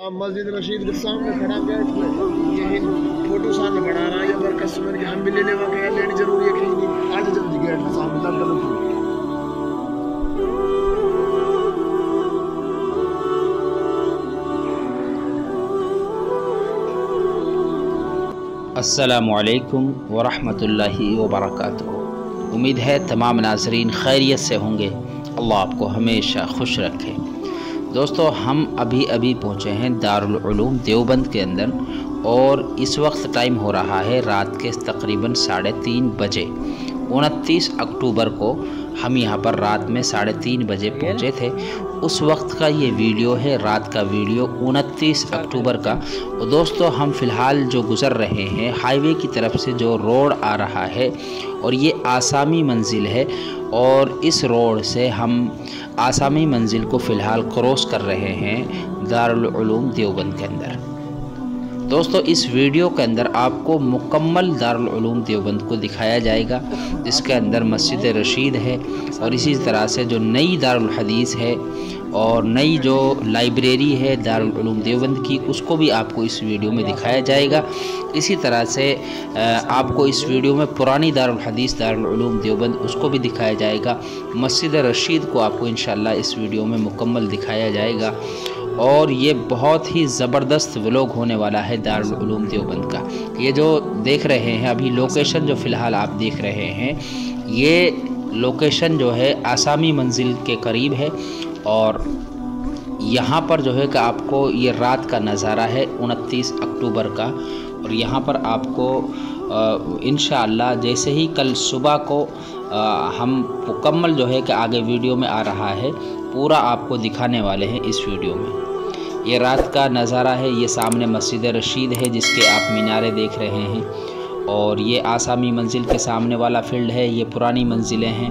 आप मस्जिद रशीद के सामने खड़ा यही फोटो सामने बढ़ा रहा है या पर कस्टमर के हम भी लेने वाले हैं, लेनी जरूरी है कहीं नहीं, आज जल्दी गेट के सामने तक करो। अस्सलामु अलैकुम वरहमतुल्लाहि वबरकातुहू। उम्मीद है तमाम नाजरीन खैरियत से होंगे, अल्लाह आपको हमेशा खुश रखे। दोस्तों, हम अभी अभी पहुँचे हैं दारुल उलूम देवबंद के अंदर और इस वक्त टाइम हो रहा है रात के तकरीबन 3:30 बजे। 29 अक्टूबर को हम यहाँ पर रात में 3:30 बजे पहुँचे थे। उस वक्त का ये वीडियो है, रात का वीडियो 29 अक्टूबर का। और दोस्तों, हम फ़िलहाल जो गुज़र रहे हैं हाईवे की तरफ से जो रोड आ रहा है और ये आसामी मंजिल है और इस रोड से हम आसामी मंजिल को फ़िलहाल क्रॉस कर रहे हैं दारुल उलूम देवबंद के अंदर। दोस्तों, इस वीडियो के अंदर आपको मुकम्मल दारुल उलूम देवबंद को दिखाया जाएगा, जिसके अंदर मस्जिद रशीद है और इसी तरह से जो नई दारुल हदीस है और नई जो लाइब्रेरी है दारुल उलूम देवबंद की, उसको भी आपको इस वीडियो में दिखाया जाएगा। इसी तरह से आपको इस वीडियो में पुरानी दारुल हदीस दारुल उलूम देवबंद उसको भी दिखाया जाएगा। मस्जिद रशीद को आपको इंशाल्लाह इस वीडियो में मुकम्मल दिखाया जाएगा और ये बहुत ही ज़बरदस्त व्लॉग होने वाला है दारुल उलूम देवबंद का। ये जो देख रहे हैं अभी लोकेशन, जो फ़िलहाल आप देख रहे हैं, ये लोकेशन जो है आसामी मंजिल के करीब है और यहाँ पर जो है कि आपको ये रात का नज़ारा है 29 अक्टूबर का। और यहाँ पर आपको इंशाअल्लाह जैसे ही कल सुबह को हम मुकम्मल जो है कि आगे वीडियो में आ रहा है पूरा आपको दिखाने वाले हैं इस वीडियो में। ये रात का नज़ारा है, ये सामने मस्जिद रशीद है जिसके आप मीनारे देख रहे हैं और ये आसामी मंजिल के सामने वाला फील्ड है, ये पुरानी मंजिलें हैं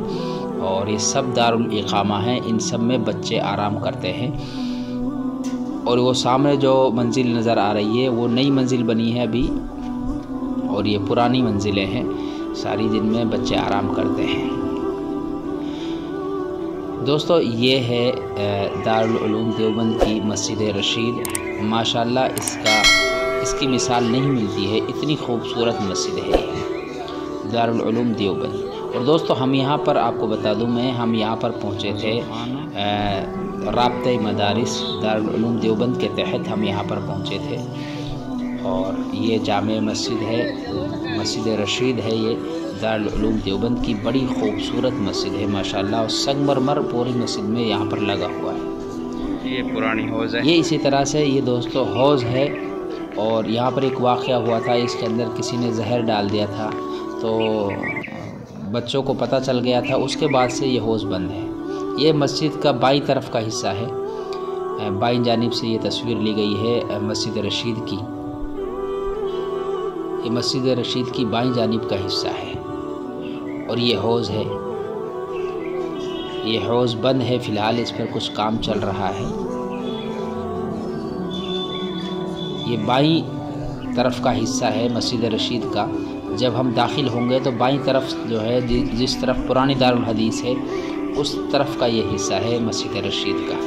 और ये सब दारुल इकामा हैं, इन सब में बच्चे आराम करते हैं। और वो सामने जो मंजिल नज़र आ रही है वो नई मंजिल बनी है अभी और ये पुरानी मंजिलें हैं सारी जिनमें बच्चे आराम करते हैं। दोस्तों, ये है दारुल उलूम देवबंद की मस्जिद रशीद। माशाल्लाह इसकी मिसाल नहीं मिलती है, इतनी खूबसूरत मस्जिद है दारुल उलूम देवबंद। और दोस्तों, हम यहाँ पर आपको बता दूँ, हम यहाँ पर पहुँचे थे रबते मदारिस दारुल उलूम देवबंद के तहत हम यहाँ पर पहुँचे थे। और ये जामे मस्जिद है, मस्जिद रशीद है, ये दारुल उलूम देवबंद की बड़ी खूबसूरत मस्जिद है माशाल्लाह और संगमरमर पूरी मस्जिद में यहाँ पर लगा हुआ है। ये पुरानी हौज़ है, ये इसी तरह से ये दोस्तों हौज़ है। और यहाँ पर एक वाक़या हुआ था, इसके अंदर किसी ने जहर डाल दिया था तो बच्चों को पता चल गया था, उसके बाद से ये हौज़ बंद है। ये मस्जिद का बाईं तरफ का हिस्सा है, बाईं जानिब से ये तस्वीर ली गई है मस्जिद रशीद की। ये मस्जिद रशीद की बाईं जानिब का हिस्सा है और ये हौज़ है। ये हौज़ बंद है फ़िलहाल, इस पर कुछ काम चल रहा है। ये बाईं तरफ का हिस्सा है मस्जिद रशीद का। जब हम दाखिल होंगे तो बाईं तरफ जो है जिस तरफ पुरानी दारुल हदीस है उस तरफ का ये हिस्सा है मस्जिद रशीद का।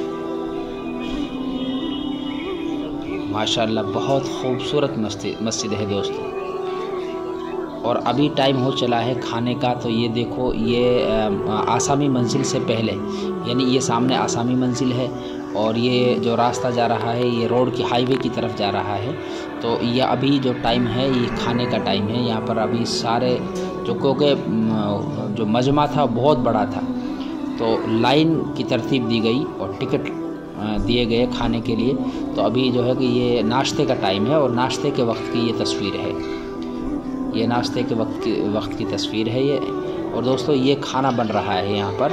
माशाल्लाह बहुत खूबसूरत मस्जिद है दोस्तों। और अभी टाइम हो चला है खाने का, तो ये देखो ये आसामी मंजिल से पहले, यानी ये सामने आसामी मंजिल है और ये जो रास्ता जा रहा है ये रोड की हाईवे की तरफ जा रहा है। तो ये अभी जो टाइम है ये खाने का टाइम है। यहाँ पर अभी सारे जो, क्योंकि जो मजमा था बहुत बड़ा था तो लाइन की तरतीब दी गई और टिकट दिए गए खाने के लिए। तो अभी जो है कि ये नाश्ते का टाइम है और नाश्ते के वक्त की ये तस्वीर है, ये नाश्ते के वक्त की तस्वीर है ये। और दोस्तों, ये खाना बन रहा है यहाँ पर,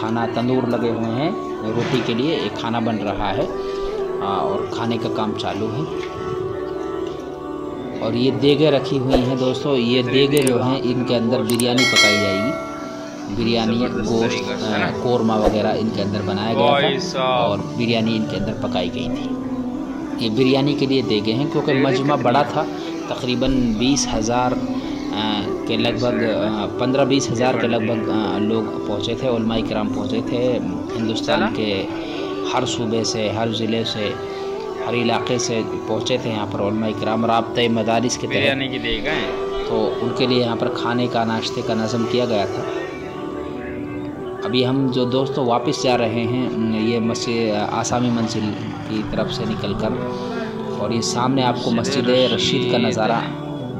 खाना तंदूर लगे हुए हैं रोटी के लिए, एक खाना बन रहा है और खाने का काम चालू है। और ये देगे रखी हुई हैं दोस्तों, ये देगे जो हैं इनके अंदर बिरयानी पकाई जाएगी, बिरयानी, गोश्त, कोरमा वगैरह इनके अंदर बनाया गया था और बिरयानी इनके अंदर पकाई गई थी। ये बिरयानी के लिए दे गए हैं क्योंकि मजमा बड़ा था, तकरीबन 20,000 के लगभग, 15-20 हज़ार के लगभग लोग पहुँचे थे, उलमाए किराम पहुँचे थे हिंदुस्तान के हर सूबे से, हर ज़िले से, बुखारी इलाके से पहुँचे थे यहाँ पर उलमा इकराम रबते मदारिस के तहत, तो उनके लिए यहाँ पर खाने का नाश्ते का नज़म किया गया था। अभी हम जो दोस्तों वापस जा रहे हैं ये मस्जिद आसामी मंजिल की तरफ से निकलकर, और ये सामने आपको मस्जिद रशीद का नज़ारा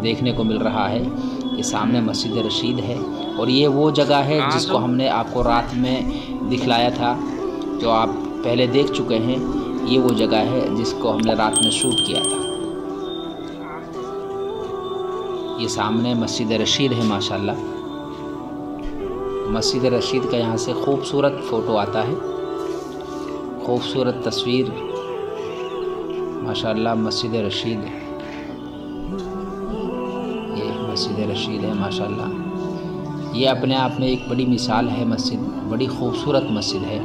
देखने को मिल रहा है। ये सामने मस्जिद रशीद है और ये वो जगह है जिसको हमने आपको रात में दिखलाया था, जो आप पहले देख चुके हैं। ये वो जगह है जिसको हमने रात में शूट किया था। ये सामने मस्जिद रशीद है। माशाल्लाह मस्जिद रशीद का यहाँ से खूबसूरत फ़ोटो आता है, खूबसूरत तस्वीर। माशाल्लाह मस्जिद रशीद, ये मस्जिद रशीद है माशाल्लाह। ये अपने आप में एक बड़ी मिसाल है मस्जिद, बड़ी खूबसूरत मस्जिद है।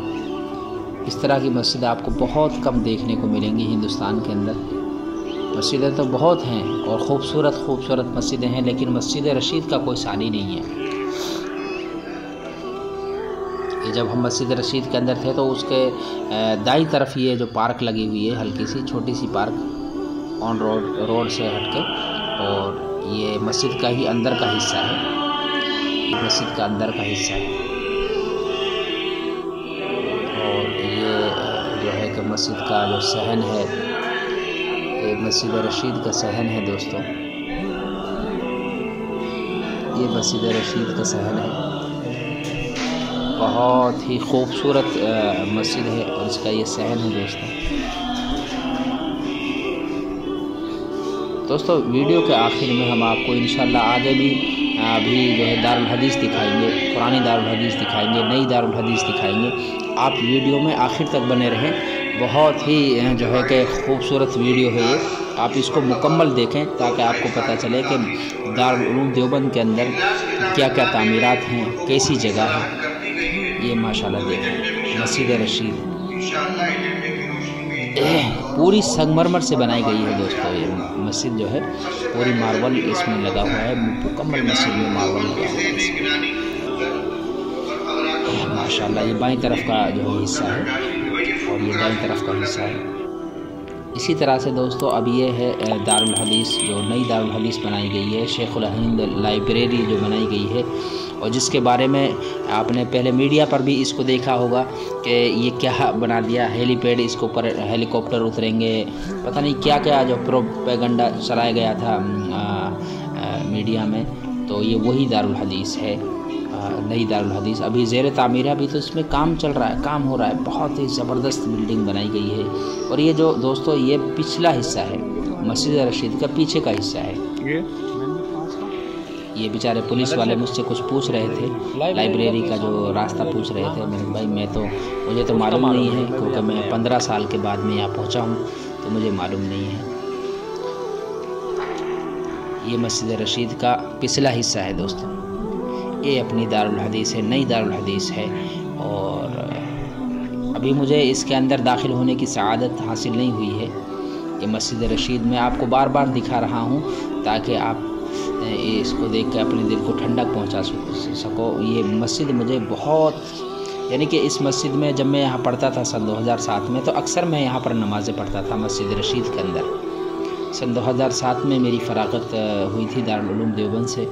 इस तरह की मस्जिद आपको बहुत कम देखने को मिलेंगी हिंदुस्तान के अंदर। मस्जिदें तो बहुत हैं और ख़ूबसूरत खूबसूरत मस्जिदें हैं, लेकिन मस्जिद रशीद का कोई सानी नहीं है। ये जब हम मस्जिद रशीद के अंदर थे तो उसके दाईं तरफ ये जो पार्क लगी हुई है, हल्की सी छोटी सी पार्क ऑन रोड से हट के, और ये मस्जिद का ही अंदर का हिस्सा है। ये मस्जिद का अंदर का हिस्सा है, और ये जो है कि मस्जिद का जो सहन है, ये मस्जिद रशीद का सहन है दोस्तों। ये मस्जिद रशीद का सहन है, बहुत ही खूबसूरत मस्जिद है और इसका ये सहन है दोस्तों। दोस्तों वीडियो के आखिर में हम आपको इंशाल्लाह आगे भी अभी जो है दारुल हदीस दिखाएंगे, पुरानी दारुल हदीस दिखाएंगे, नई दारुल हदीस दिखाएंगे। आप वीडियो में आखिर तक बने रहें। बहुत ही जो है कि खूबसूरत वीडियो है ये, आप इसको मुकम्मल देखें ताकि आपको पता चले कि दारुल उलूम देवबंद के अंदर क्या क्या तामीरात हैं, कैसी जगह है। ये माशाल्लाह देखें मस्जिद रशीद पूरी संगमरमर से बनाई गई है दोस्तों। ये मस्जिद जो है पूरी मार्बल इसमें लगा हुआ है, मुकम्मल मस्जिद में मार्बल लगा हुआ है माशाल्लाह। ये बाईं तरफ का जो है हिस्सा है और ये दाईं तरफ का हिस्सा है। इसी तरह से दोस्तों अब ये है दारुल हदीस, जो नई दारुल हदीस बनाई गई है, शेख उन्द लाइब्रेरी जो बनाई गई है, और जिसके बारे में आपने पहले मीडिया पर भी इसको देखा होगा कि ये क्या बना दिया, हेलीपैड, इसके ऊपर हेलीकॉप्टर उतरेंगे, पता नहीं क्या क्या जो प्रोपेगेंडा चलाया गया था मीडिया में। तो ये वही दारुल हदीस है, नई दारुल हदीस। अभी ज़ेर तामीर है, अभी तो इसमें काम चल रहा है, काम हो रहा है। बहुत ही ज़बरदस्त बिल्डिंग बनाई गई है। और ये जो दोस्तों ये पिछला हिस्सा है मस्जिद रशीद का, पीछे का हिस्सा है। ये बेचारे पुलिस वाले मुझसे कुछ पूछ रहे थे, लाइब्रेरी का जो रास्ता पूछ रहे थे। मैंने भाई मुझे तो मालूम नहीं है, क्योंकि मैं 15 साल के बाद में यहाँ पहुँचा हूँ तो मुझे मालूम नहीं है। ये मस्जिद रशीद का पिछला हिस्सा है दोस्तों। ये अपनी दारुल हदीस है, नई दारुल हदीस है। और अभी मुझे इसके अंदर दाखिल होने की सआदत हासिल नहीं हुई है। ये मस्जिद रशीद में आपको बार बार दिखा रहा हूँ ताकि आप इसको देख के अपने दिल को ठंडक पहुंचा सको। ये मस्जिद मुझे बहुत, यानी कि इस मस्जिद में जब मैं यहाँ पढ़ता था सन 2007 में, तो अक्सर मैं यहाँ पर नमाज़ें पढ़ता था मस्जिद रशीद के अंदर। सन 2007 में मेरी फ़रागत हुई थी दारुल उलूम देवबंद से,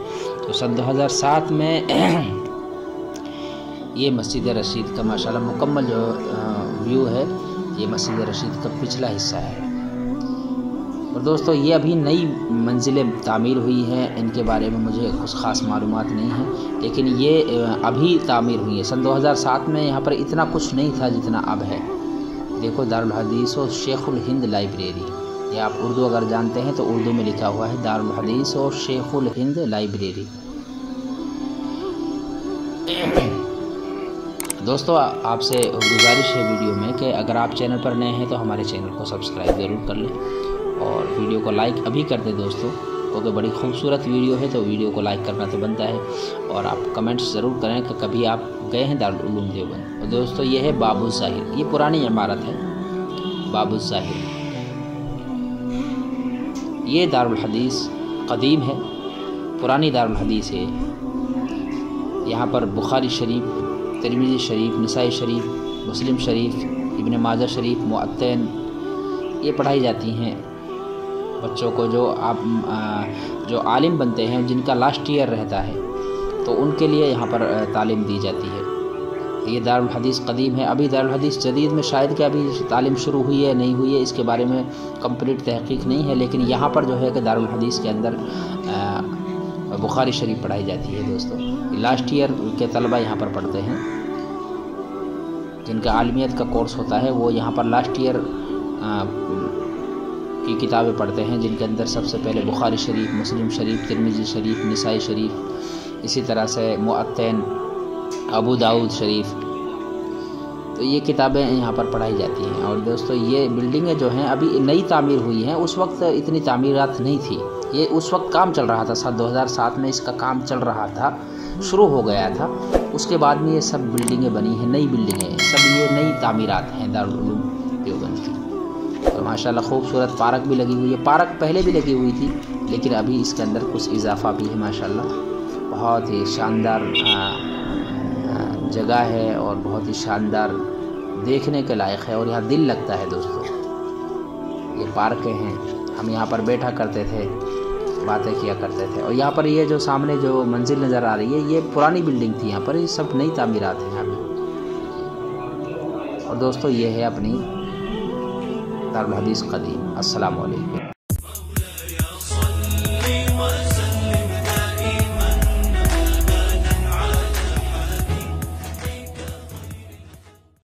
तो सन 2007 में ये मस्जिद रशीद का माशाल्लाह मुकम्मल जो व्यू है, ये मस्जिद रशीद का पिछला हिस्सा है। और दोस्तों ये अभी नई मंजिलें तामीर हुई हैं, इनके बारे में मुझे कुछ ख़ास मालूमात नहीं है, लेकिन ये अभी तामीर हुई है। सन 2007 में यहाँ पर इतना कुछ नहीं था जितना अब है। देखो दारुल हदीस और शेख हिंद लाइब्रेरी, ये आप उर्दू अगर जानते हैं तो उर्दू में लिखा हुआ है दारुल हदीस और शेख हिंद लाइब्रेरी। दोस्तों आपसे गुजारिश है वीडियो में कि अगर आप चैनल पर नए हैं तो हमारे चैनल को सब्सक्राइब ज़रूर कर लें और वीडियो को लाइक अभी कर दें दोस्तों, क्योंकि बड़ी खूबसूरत वीडियो है तो वीडियो को लाइक करना तो बनता है। और आप कमेंट्स ज़रूर करें कि कभी आप गए हैं दारुल उलूम देवबंद। और दोस्तों ये है बाबुल जाहिर, ये पुरानी इमारत है बाबुल जाहिर। ये दारुल हदीस कदीम है, पुरानी दारुल हदीस है। यहाँ पर बुखारी शरीफ, तर्मिजी शरीफ, नसाई शरीफ, मुस्लिम शरीफ, इब्न माजह शरीफ, मुअत्तैन, ये पढ़ाई जाती हैं बच्चों को, जो आलिम बनते हैं, जिनका लास्ट ईयर रहता है, तो उनके लिए यहाँ पर तालीम दी जाती है। ये दारुल हदीस कदीम है, अभी दारुल हदीस जदीद में शायद क्या अभी तालीम शुरू हुई है नहीं हुई है, इसके बारे में कंप्लीट तहकीक नहीं है, लेकिन यहाँ पर जो है कि दारुल हदीस के अंदर बुखारी शरीफ पढ़ाई जाती है। दोस्तों, लास्ट ईयर के तलबा यहाँ पर पढ़ते हैं, जिनका आलमियत का कोर्स होता है वो यहाँ पर लास्ट ईयर की किताबें पढ़ते हैं, जिनके अंदर सबसे पहले बुखारी शरीफ, मुस्लिम शरीफ, तर्मिजी शरीफ, नसाई शरीफ, इसी तरह से मुअत्तैन, अबू दाऊद शरीफ, तो ये किताबें यहाँ पर पढ़ाई जाती हैं। और दोस्तों, ये बिल्डिंगें जो हैं अभी नई तामीर हुई हैं, उस वक्त इतनी तामीरात नहीं थी, ये उस वक्त काम चल रहा था, 2007 में इसका काम चल रहा था, शुरू हो गया था, उसके बाद में ये सब बिल्डिंगें बनी हैं, नई बिल्डिंगें, सब ये नई तामीरात हैं दारुल उलूम देवबंद की। और माशाल्लाह खूबसूरत पार्क भी लगी हुई है, पार्क पहले भी लगी हुई थी लेकिन अभी इसके अंदर कुछ इजाफा भी है। माशाल्लाह बहुत ही शानदार जगह है और बहुत ही शानदार देखने के लायक है और यहाँ दिल लगता है। दोस्तों, ये पार्कें हैं, हम यहाँ पर बैठा करते थे, बातें किया करते थे। और यहाँ पर ये जो सामने जो मंजिल नज़र आ रही है, ये पुरानी बिल्डिंग थी, यहाँ पर ये सब नई तामीरात हैं यहाँ पर। और दोस्तों, ये है अपनी दारुल हदीस कदीम। अस्सलाम वालेकुम।